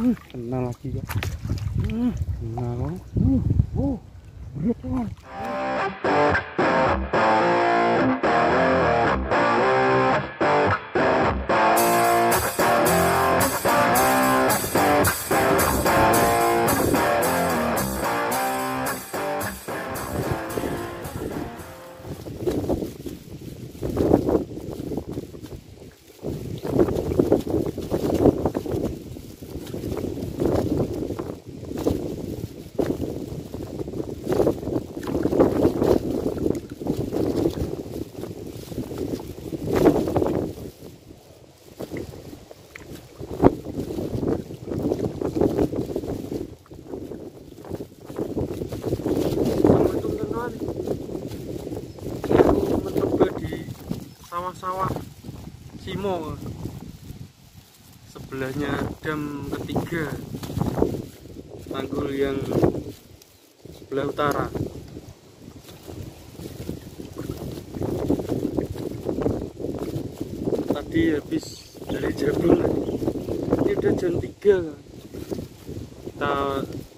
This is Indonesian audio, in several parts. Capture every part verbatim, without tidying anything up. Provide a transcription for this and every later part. Uh, kena lagi ya. Uh, kena loh. Uh, oh, berat loh. Sawah Simo sebelahnya dam ketiga tanggul yang sebelah utara. Tadi habis dari jablongan, ini udah jam tiga. Kita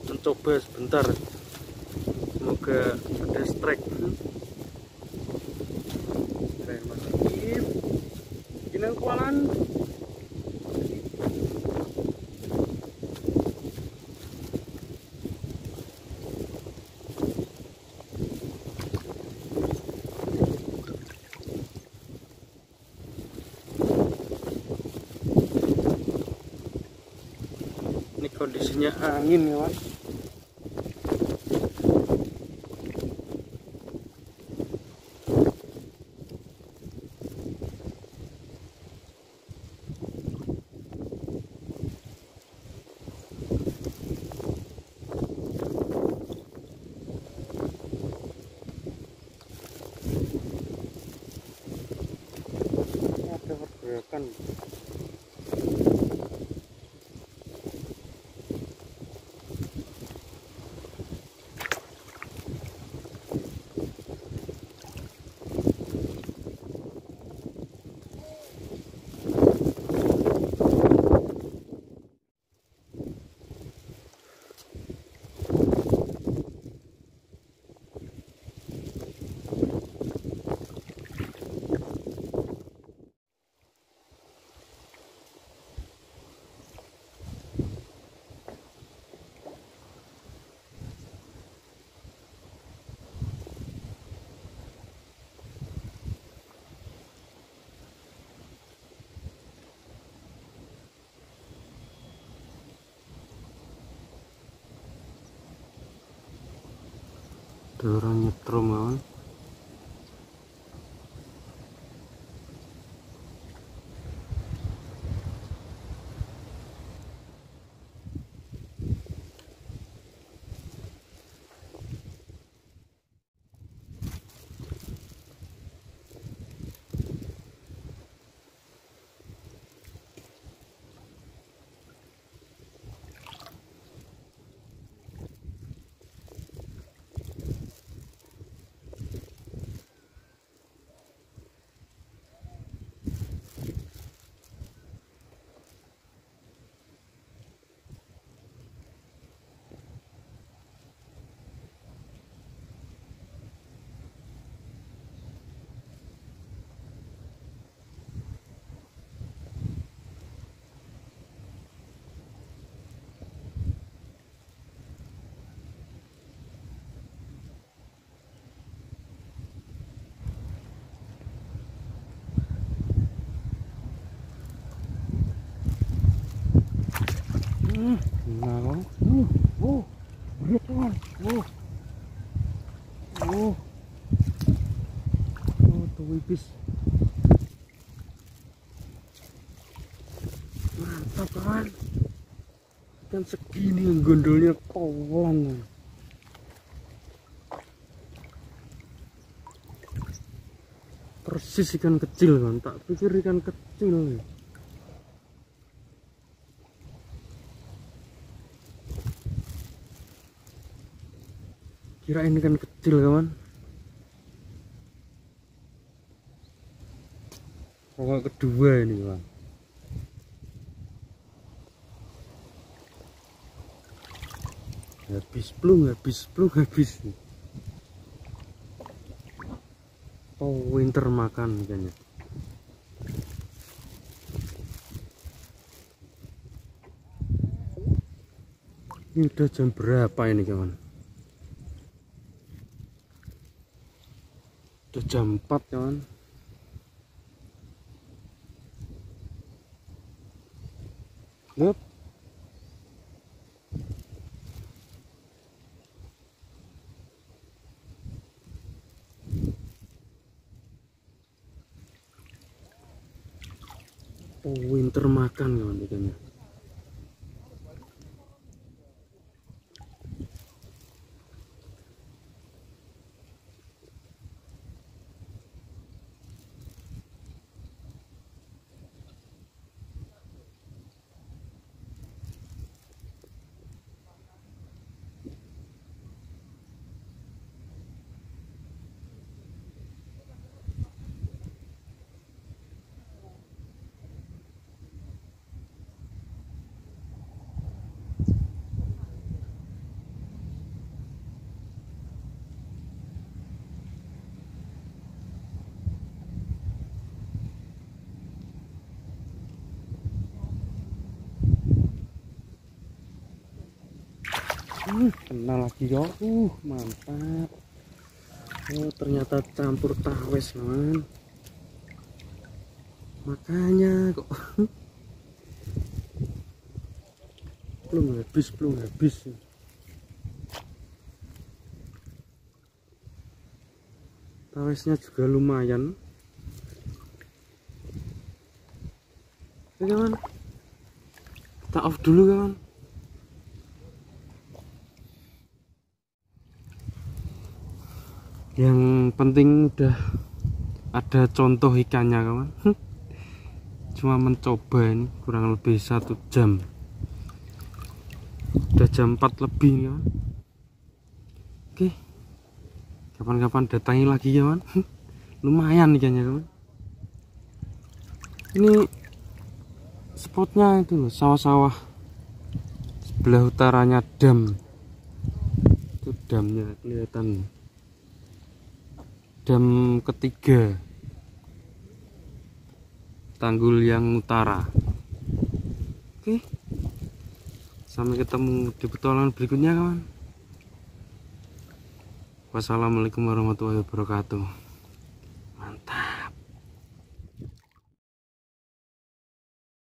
mencoba sebentar, semoga ada strike. Kualan ini kondisinya angin ya, Mas. Kan orang nyetrum kawan. Nah, uh, oh, berat kawan, oh, oh, oh, tuh wipis, mantap kawan, dan segini yang gondolnya kawan. Persis ikan kecil kan, tak pikir ikan kecil. Kira ini kan kecil kawan. Pokok kedua ini kawan. habis belum habis belum habis oh winter makan ikannya. Ini udah jam berapa ini kawan? Udah jam empat kawan. Yep. Oh, winter makan kawan ikannya. Uh, kena lagi ya. Uh, mantap. Oh, ternyata campur tawes, kawan. Makanya kok belum habis, belum habis. Tawesnya juga lumayan. Oke, kawan. Kita off dulu, kawan. Yang penting udah ada contoh ikannya kawan. Cuma mencoba ini kurang lebih satu jam. Udah jam empat lebih kawan. Oke, kapan-kapan datangi lagi kawan. Lumayan ikannya kawan. Ini spotnya itu sawah-sawah sebelah utaranya dam. Itu damnya kelihatan. Dam ketiga tanggul yang utara. Oke, sampai ketemu di petualangan berikutnya kawan. Wassalamualaikum warahmatullahi wabarakatuh. Mantap.